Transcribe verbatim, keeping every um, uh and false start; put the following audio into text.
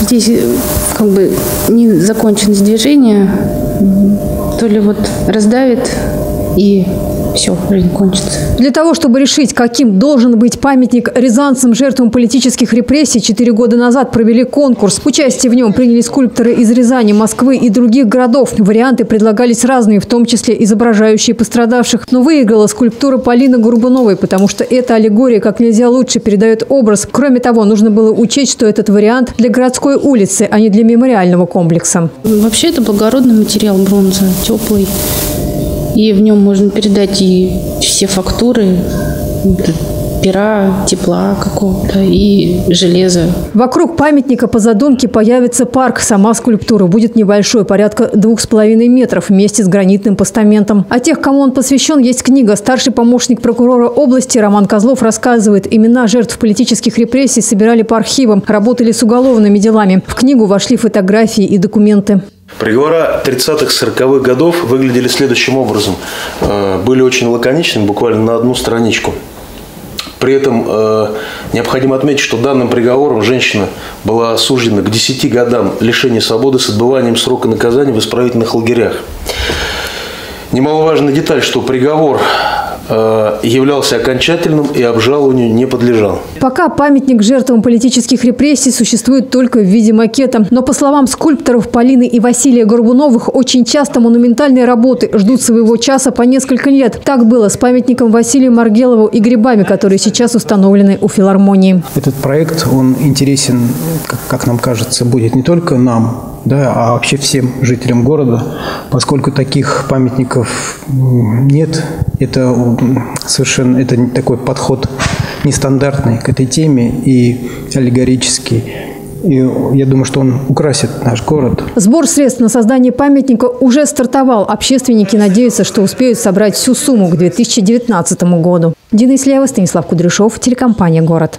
здесь как бы не законченность движения, то ли вот раздавит и все, жизнь кончится. Для того, чтобы решить, каким должен быть памятник рязанцам, жертвам политических репрессий, четыре года назад провели конкурс. Участие в нем приняли скульпторы из Рязани, Москвы и других городов. Варианты предлагались разные, в том числе изображающие пострадавших. Но выиграла скульптура Полины Горбуновой, потому что эта аллегория как нельзя лучше передает образ. Кроме того, нужно было учесть, что этот вариант для городской улицы, а не для мемориального комплекса. Вообще это благородный материал бронза, теплый. И в нем можно передать и все фактуры пера, тепла какого-то и железа. Вокруг памятника по задумке появится парк. Сама скульптура будет небольшой, порядка двух с половиной метров, вместе с гранитным постаментом. О тех, кому он посвящен, есть книга. Старший помощник прокурора области Роман Козлов рассказывает, имена жертв политических репрессий собирали по архивам, работали с уголовными делами. В книгу вошли фотографии и документы. Приговора тридцатых-сороковых годов выглядели следующим образом. Были очень лаконичны, буквально на одну страничку. При этом необходимо отметить, что данным приговором женщина была осуждена к десяти годам лишения свободы с отбыванием срока наказания в исправительных лагерях. Немаловажная деталь, что приговор являлся окончательным и обжалованию не подлежал. Пока памятник жертвам политических репрессий существует только в виде макета. Но, по словам скульпторов Полины и Василия Горбуновых, очень часто монументальные работы ждут своего часа по несколько лет. Так было с памятником Василию Маргелову и грибами, которые сейчас установлены у филармонии. Этот проект, он интересен, как нам кажется, будет не только нам, да, а вообще всем жителям города, поскольку таких памятников нет. Это совершенно это такой подход нестандартный к этой теме и аллегорический. И я думаю, что он украсит наш город. Сбор средств на создание памятника уже стартовал. Общественники надеются, что успеют собрать всю сумму к две тысячи девятнадцатому году. Денис Лева, Станислав Кудришов, телекомпания «Город».